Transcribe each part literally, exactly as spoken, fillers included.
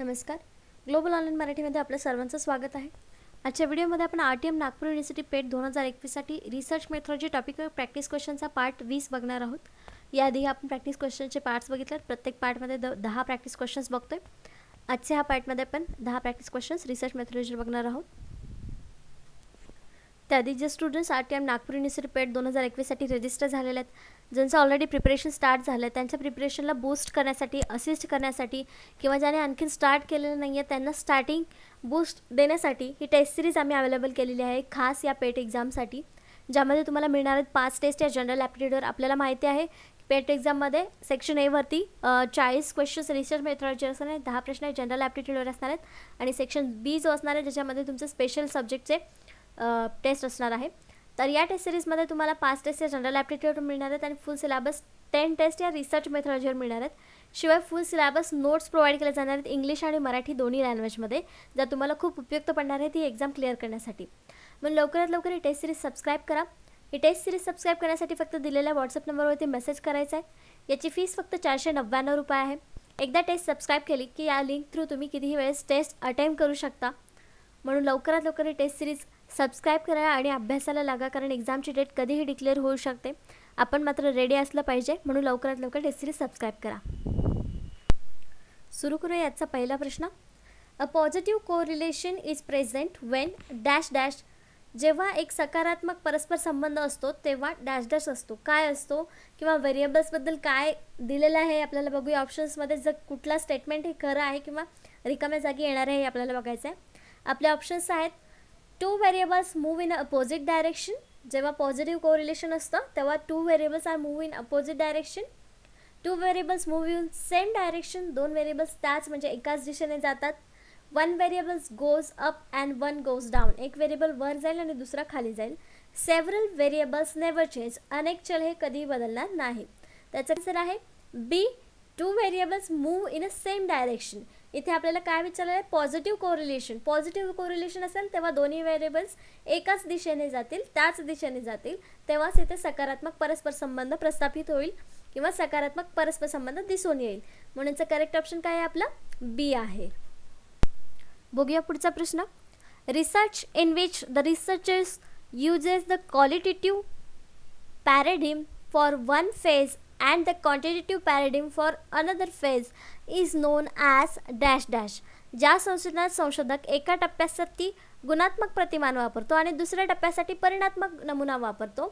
नमस्कार. Global online मराठीमध्ये आपल्या सर्वांचं स्वागत आहे. आजच्या व्हिडिओमध्ये आपण R T M Nagpur university PET दोन हजार एकवीस साठी रिसर्च मेथडॉलॉजी टॉपिकवर प्रॅक्टिस क्वेश्चनचा पार्ट वीस बघणार आहोत. याआधी आपण प्रॅक्टिस क्वेश्चनचे पार्ट्स बघितलेत. प्रत्येक पार्टमध्ये द दहा प्रॅक्टिस क्वेश्चन्स बघतोय. आजच्या ह्या पार्टमध्ये आपण दहा प्रॅक्टिस क्वेश्चन्स रिसर्च मेथडॉलॉजीवर बघणार आहोत. त्याआधी जे students R T M Nagpur university PET दोन हजार एकवीस साठी रजिस्टर झालेले आहेत, ज्यांचं ऑलरेडी प्रिपरेशन स्टार्ट झालं आहे, त्यांच्या प्रिपरेशनला बूस्ट करण्यासाठी, असिस्ट करण्यासाठी किंवा ज्याने आणखीन स्टार्ट केलेलं नाही आहे त्यांना स्टार्टिंग बूस्ट देण्यासाठी ही टेस्ट सिरीज आम्ही अवेलेबल केलेली आहे खास या पेट एक्झामसाठी, ज्यामध्ये तुम्हाला मिळणार आहेत पाच टेस्ट या जनरल ॲप्टिट्यूडवर. आपल्याला माहिती आहे पेट एक्झाममध्ये सेक्शन एवरती चाळीस क्वेश्चन्स रिसर्च मेथडॉलॉजी असणार आहेत, दहा प्रश्न जनरल ॲप्टिट्यूडवर असणार आहेत आणि सेक्शन बी जो असणार आहे ज्याच्यामध्ये तुमचं स्पेशल सब्जेक्टचे टेस्ट असणार आहे. तर या टेस्ट सिरीजमध्ये तुम्हाला पाच टेस्ट या जनरल ॲप्टिट्यूडवर मिळणार आहेत आणि फुल सिलेबस टेन टेस्ट या रिसर्च मेथडॉलॉजीवर मिळणार आहेत. शिवाय फुल सिलेबस नोट्स प्रोव्हाइड केले जाणार आहेत इंग्लिश आणि मराठी दोन्ही लँग्वेजमध्ये, ज्या तुम्हाला खूप उपयुक्त पडणार आहे ती एक्झाम क्लिअर करण्यासाठी. मग लवकरात लवकर ही टेस्ट सिरीज सबस्क्राईब करा. ही टेस्ट सिरीज सबस्क्राईब करण्यासाठी फक्त दिलेल्या व्हॉट्सअप नंबरवरती मेसेज करायचा आहे. याची फीस फक्त चारशे नव्याण्णव रुपये आहे. एकदा टेस्ट सबस्क्राईब केली की या लिंक थ्रू तुम्ही कितीही वेळेस टेस्ट अटेम्प्ट करू शकता. म्हणून लवकरात लवकर ही टेस्ट सिरीज सबस्क्राइब करा आणि अभ्यासाला लागा, कारण एक्झामची डेट कधीही डिक्लेअर होऊ शकते. आपण मात्र रेडी असलं पाहिजे. म्हणून लवकरात लवकर टेस्ट सिरीज सबस्क्राइब करा. सुरू करूया याचा पहिला प्रश्न. A positive correlation is present when dash dash. जेव्हा एक सकारात्मक परस्पर संबंध असतो तेव्हा डॅश डॅश असतो, काय असतो किंवा व्हेरिएबल्सबद्दल काय दिलेलं आहे आपल्याला बघूया. ऑप्शन्समध्ये जर कुठला स्टेटमेंट हे खरं आहे किंवा रिकाम्या जागी येणार आहे हे आपल्याला बघायचं आहे. आपले ऑप्शन्स आहेत two variables move in opposite direction. जेव्हा पॉझिटिव्ह कोरिलेशन असतं तेव्हा two variables are move in opposite direction. Two variables move in same direction. दोन व्हेरिएबल्स त्याच म्हणजे एकाच दिशेने जातात. One variables goes up and one goes down. एक व्हेरिएबल वर जाईल आणि दुसरा खाली जाईल. Several variables never change. अनेक चल हे कधीही बदलणार नाही. त्याचं आन्सर आहे B, two variables move in a same direction. इथे आपल्याला काय विचारलं आहे, पॉझिटिव्ह कोरिलेशन. पॉझिटिव्ह कोरिलेशन असेल तेव्हा दोन्ही व्हेरिएबल्स एकाच दिशेने जातील, त्याच दिशेने जातील, तेव्हाच इथे सकारात्मक परस्पर संबंध प्रस्थापित होईल किंवा सकारात्मक परस्पर संबंध दिसून येईल. म्हणून याचं करेक्ट ऑप्शन काय आहे आपलं, बी आहे. बघूया पुढचा प्रश्न. Research in which the researchers uses the qualitative paradigm for one phase and the quantitative paradigm for another phase is known as dash dash. ज्या संशोधनात संशोधक एका टप्प्यासाठी गुणात्मक प्रतिमान वापरतो आणि दुसऱ्या टप्प्यासाठी परिणात्मक नमुना वापरतो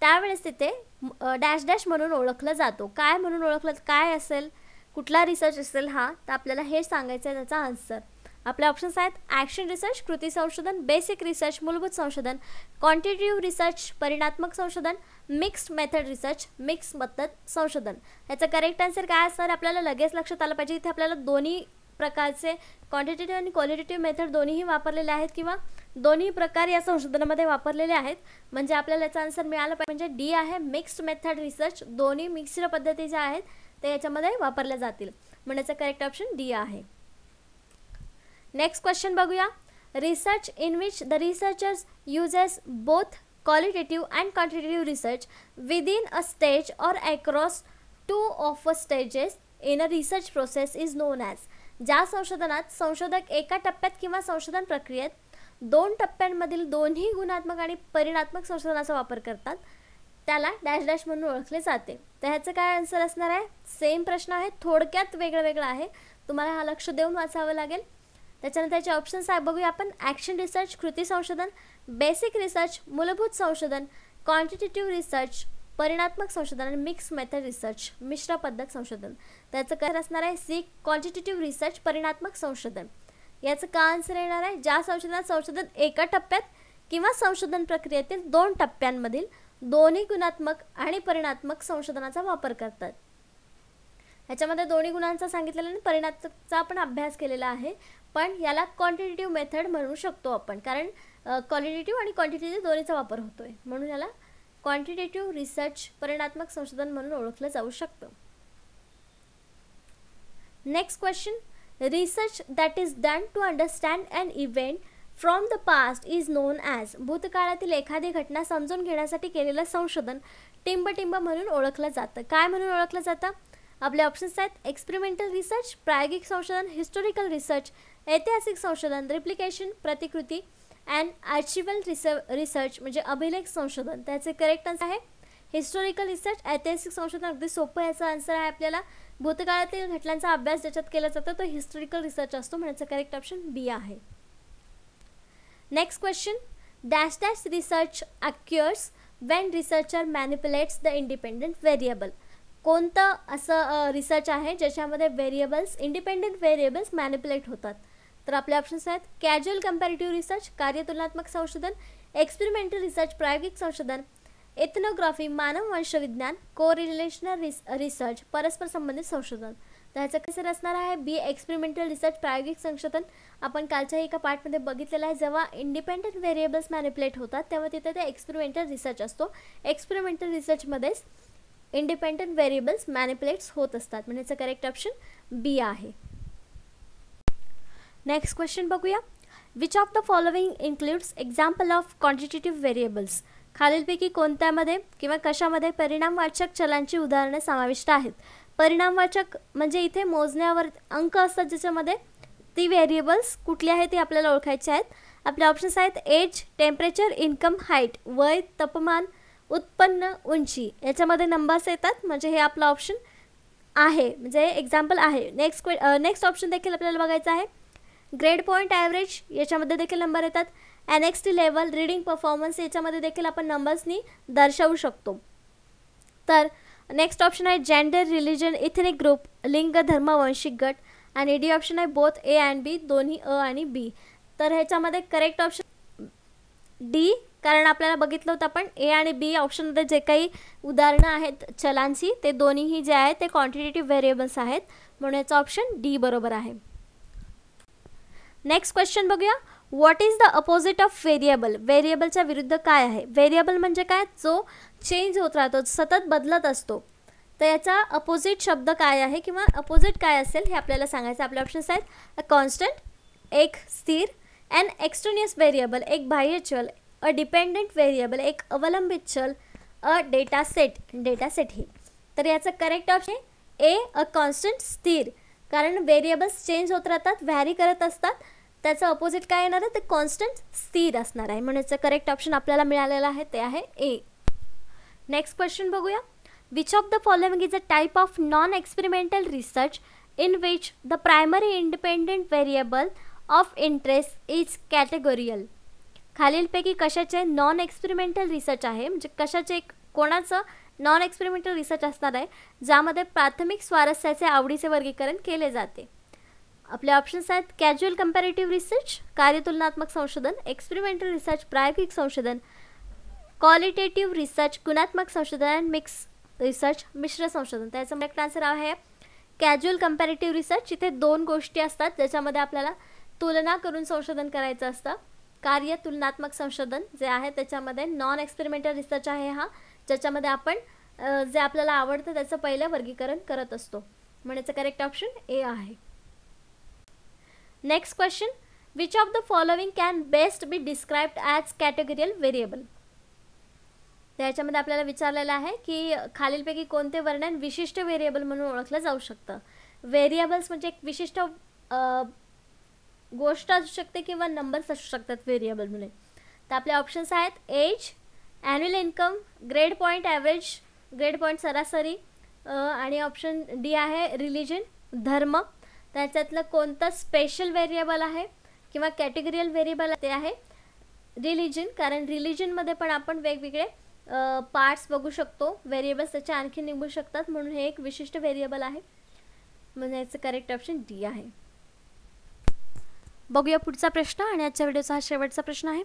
त्यावेळेस तिथे डॅश डॅश म्हणून ओळखलं जातो. काय म्हणून ओळखलं, काय असेल, कुठला रिसर्च असेल हा, तर आपल्याला हे सांगायचं आहे. त्याचा आन्सर आपले ऑप्शन्स आहेत ॲक्शन रिसर्च, कृती संशोधन, बेसिक रिसर्च, मूलभूत संशोधन, क्वांटिटेटिव्ह रिसर्च, परिणात्मक संशोधन, मिक्स्ड मेथड रिसर्च, मिक्स पद्धत संशोधन. याचा करेक्ट आन्सर काय असणार आपल्याला लगेच लक्षात आलं पाहिजे. इथे आपल्याला दोन्ही प्रकारचे क्वांटिटेटिव्ह आणि क्वालिटेटिव्ह मेथड दोन्हीही वापरलेले आहेत किंवा दोन्ही प्रकार या संशोधनामध्ये वापरलेले आहेत, म्हणजे आपल्याला याचा आन्सर मिळाला पाहिजे म्हणजे डी आहे, मिक्स्ड मेथड रिसर्च. दोन्ही मिक्स्ड पद्धती ज्या आहेत ते याच्यामध्ये वापरल्या जातील, म्हणजे याचा करेक्ट ऑप्शन डी आहे. नेक्स्ट क्वेश्चन बघूया. Research in which the researchers uses both qualitative and quantitative research within a stage or across two of a stages in a research process is known as. ज्या संशोधनात संशोधक एका टप्प्यात किंवा संशोधन प्रक्रियेत दोन टप्प्यांमधील दोन्ही गुणात्मक आणि परिणात्मक संशोधनाचा वापर करतात त्याला डॅश डॅश म्हणून ओळखले जाते. तर ह्याचं काय आन्सर असणार आहे, सेम प्रश्न आहे, थोडक्यात वेगळं वेगळं आहे, तुम्हाला हा लक्ष देऊन वाचावं लागेल. त्याच्यानंतर याचे ऑप्शन्स आहे बघूया आपण ॲक्शन रिसर्च, कृती संशोधन, बेसिक रिसर्च, मूलभूत संशोधन, क्वांटिटेटिव्ह रिसर्च, परिणात्मक संशोधन आणि मिक्स मेथड रिसर्च, मिश्र पद्धत संशोधन. त्याचं काय असणार आहे सी, क्वांटिटेटिव्ह रिसर्च, परिणात्मक संशोधन. याचं का आन्सर येणार आहे, ज्या संशोधनात संशोधन एका टप्प्यात किंवा संशोधन प्रक्रियेतील दोन टप्प्यांमधील दोन्ही गुणात्मक आणि परिणात्मक संशोधनाचा वापर करतात. ह्याच्यामध्ये दोन्ही गुणांचा सांगितलेला आणि परिणामाचा आपण अभ्यास केलेला आहे, पण याला क्वांटिटेटिव्ह मेथड म्हणू शकतो आपण, कारण क्वालिटेटिव्ह आणि क्वांटिटेटिव्ह दोन्हीचा वापर होतो आहे, म्हणून याला क्वांटिटेटिव्ह रिसर्च, परिणात्मक संशोधन म्हणून ओळखलं जाऊ शकतं. Next question. Research that is done to understand and event from the past is known as. भूतकाळातील एखादी घटना समजून घेण्यासाठी केलेलं संशोधन टिंबटिंब म्हणून ओळखलं जातं. काय म्हणून ओळखलं जातं, आपले ऑप्शन्स आहेत एक्सपेरिमेंटल रिसर्च, प्रायोगिक संशोधन, हिस्टोरिकल रिसर्च, ऐतिहासिक संशोधन, रिप्लिकेशन, प्रतिकृती अँड आर्चिवल रिसर्च म्हणजे अभिलेख संशोधन. त्याचे करेक्ट आन्सर आहे हिस्टोरिकल रिसर्च. ऐतिहासिक संशोधन अगदी सोपं याचा आन्सर आहे आपल्याला. भूतकाळातील घटनांचा अभ्यास ज्याच्यात केला जातो तो हिस्टोरिकल रिसर्च असतो म्हणजे करेक्ट ऑप्शन बी आहे. Next question, dash dash research occurs when researcher manipulates the independent variable. कोणतं असं रिसर्च आहे ज्याच्यामध्ये व्हेरिएबल्स इंडिपेंडेंट व्हेरिएबल्स मॅनिप्युलेट होतात. तर आपले ऑप्शन्स आहेत कॅज्युअल कंपॅरेटिव्ह रिसर्च, कार्यतुलनात्मक संशोधन, एक्सपेरिमेंटल रिसर्च, प्रायोगिक संशोधन, एथनोग्राफी, मानव वंशविज्ञान, को रिलेशनल रिस रिसर्च परस्पर संबंधित संशोधन. तर ह्याचं कसं असणार आहे बी एक्सपेरिमेंटल रिसर्च, प्रायोगिक संशोधन. आपण कालच्या एका पार्टमध्ये बघितलेलं आहे जेव्हा इंडिपेंडंट व्हेरिएबल्स मॅनिप्युलेट होतात तेव्हा तिथे ते एक्सपेरिमेंटल रिसर्च असतो. एक्सपेरिमेंटल रिसर्चमध्येच इंडिपेंडंट व्हेरिएबल्स मॅनिप्युलेट्स होत असतात म्हणजे याचं करेक्ट ऑप्शन बी आहे. नेक्स्ट क्वेश्चन बघूया, which of the following includes example of quantitative variables. खालीलपैकी कोणत्यामध्ये किंवा कशामध्ये परिणामवाचक चलांची उदाहरणे समाविष्ट आहेत. परिणामवाचक म्हणजे इथे मोजण्यावर अंक असतात ज्याच्यामध्ये ती व्हेरिएबल्स कुठली आहे ते आपल्याला ओळखायचे आहेत. आपले ऑप्शन्स आहेत एज, टेम्परेचर, इन्कम, हाईट, वय, तापमान, उत्पन्न, उंची. याच्यामध्ये नंबर्स येतात म्हणजे हे आपलं ऑप्शन आहे म्हणजे एक्झाम्पल आहे. नेक्स्ट क्वे नेक्स्ट ऑप्शन देखील आपल्याला बघायचं आहे ग्रेड पॉईंट, ॲव्हरेज, याच्यामध्ये देखील नंबर येतात. ॲनेक्स्ड लेवल, रीडिंग परफॉर्मन्स याच्यामध्ये देखील आपण नंबर्सनी दर्शवू शकतो. तर नेक्स्ट ऑप्शन आहे जेंडर, रिलिजन, इथेनिक ग्रुप, लिंग, धर्म, वंशिक गट आणि डी ऑप्शन आहे बोथ ए अँड बी, दोन्ही अ आणि बी. तर ह्याच्यामध्ये करेक्ट ऑप्शन डी, कारण आपल्याला बघितलं होतं आपण ए आणि बी ऑप्शनमध्ये जे काही उदाहरणं आहेत चलांची ते दोन्हीही जे आहेत ते क्वांटिटेटिव्ह व्हेरिएबल्स आहेत म्हणून याचा ऑप्शन डी बरोबर आहे. नेक्स्ट क्वेश्चन बघूया, what is the opposite of variable. व्हेरिएबलच्या विरुद्ध काय आहे. व्हेरिएबल म्हणजे काय जो चेंज होत राहतो, सतत बदलत असतो. तर याचा अपोजिट शब्द काय आहे किंवा अपोजिट काय असेल हे आपल्याला सांगायचं. आपले ऑप्शन्स आहेत अ कॉन्स्टंट, एक स्थिर, अँड एक्सट्रेनियस व्हेरिएबल, एक बाह्य चल, अ डिपेंडंट व्हेरिएबल, एक अवलंबित चल, a data set, data set ही. तर याचं करेक्ट ऑप्शन आहे ए अ कॉन्स्टंट स्थिर, कारण व्हेरिएबल्स चेंज होत राहतात, व्हॅरी करत असतात. त्याचं अपोजिट काय येणार आहे ते कॉन्स्टंट स्थिर असणार आहे म्हणजे याचं करेक्ट ऑप्शन आपल्याला मिळालेलं आहे ते आहे ए. नेक्स्ट क्वेश्चन बघूया, which of the following is a type of non experimental research in which the primary independent variable of interest is categorical. खालीलपैकी कशाचे नॉन एक्सपेरिमेंटल रिसर्च आहे म्हणजे कशाचे कोणाचं नॉन एक्सपेरिमेंटल रिसर्च असणार आहे ज्यामध्ये प्राथमिक स्वारस्याचे आवडीचे वर्गीकरण केले जाते. आपले ऑप्शन्स आहेत कॅज्युअल कंपॅरेटिव्ह रिसर्च, कार्यतुलनात्मक संशोधन, एक्सपेरिमेंटल रिसर्च, प्रायोगिक संशोधन, क्वालिटेटिव्ह रिसर्च, गुणात्मक संशोधन अँड मिक्स रिसर्च, मिश्र संशोधन. त्याचा करेक्ट आन्सर आहे कॅज्युअल कंपॅरेटिव्ह रिसर्च. इथे दोन गोष्टी असतात ज्याच्यामध्ये आपल्याला तुलना करून संशोधन करायचं असतं. कार्य तुलनात्मक संशोधन जे आहे त्याच्यामध्ये नॉन एक्सपेरिमेंटल रिसर्च आहे हा, ज्याच्यामध्ये आपण जे आपल्याला आवडतं त्याचं पहिलं वर्गीकरण करत असतो म्हणजेच करेक्ट ऑप्शन ए आहे. Next question, which of the following can best be described as categorical variable. त्याच्यामध्ये आपल्याला विचारलेलं आहे की खालीलपैकी कोणते वर्णन विशिष्ट व्हेरिएबल म्हणून ओळखलं जाऊ शकतं. व्हेरिएबल्स म्हणजे एक विशिष्ट गोष्ट असू शकते किंवा नंबर्स असू शकतात व्हेरिएबल म्हणून. तर आपले ऑप्शन्स आहेत age, annual income, grade point average, grade point सरासरी आणि ऑप्शन डी आहे रिलिजन, धर्म. त्याच्यातलं कोणतं स्पेशल व्हेरिएबल आहे किंवा कॅटेगोरियल व्हेरिएबल ते आहे रिलिजन, कारण रिलिजनमध्ये पण आपण वेगवेगळे पार्ट्स बघू शकतो, व्हेरिएबल्स त्याचे आणखी निघू शकतात म्हणून हे एक विशिष्ट व्हेरिएबल आहे म्हणजे याचं करेक्ट ऑप्शन डी आहे. बघूया पुढचा प्रश्न आणि आजच्या व्हिडिओचा हा शेवटचा प्रश्न आहे.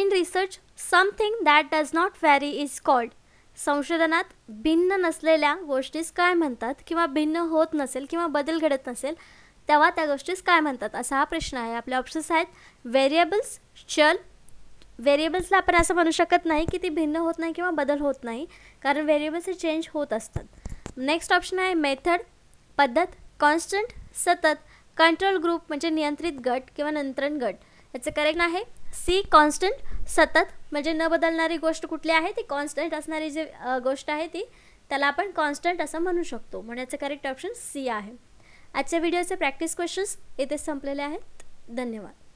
In research something that does not vary is called. संशोधनात भिन्न नसलेल्या गोष्टीस काय म्हणतात किंवा भिन्न होत नसेल किंवा बदल घडत नसेल तेव्हा त्या गोष्टीस काय म्हणतात असा हा प्रश्न आहे. आपले ऑप्शन्स आहेत व्हेरिएबल्स, चल. व्हेरिएबल्सला आपण असं म्हणू शकत नाही की ती भिन्न होत नाही किंवा बदल होत नाही, कारण व्हेरिएबल्स हे चेंज होत असतात. नेक्स्ट ऑप्शन आहे मेथड, पद्धत, कॉन्स्टंट, सतत, कंट्रोल ग्रुप म्हणजे नियंत्रित गट किंवा नियंत्रण गट. याचं करेक्ट आहे सी कॉन्स्टंट, सतत म्हणजे न बदलणारी गोष्ट कुठली आहे ती कॉन्स्टंट असणारी जी गोष्ट आहे ती त्याला आपण कॉन्स्टंट असं म्हणू शकतो. म्हणायचं करेक्ट ऑप्शन सी आहे. आजच्या व्हिडिओचे प्रॅक्टिस क्वेश्चन्स इथे संपलेले आहेत. धन्यवाद.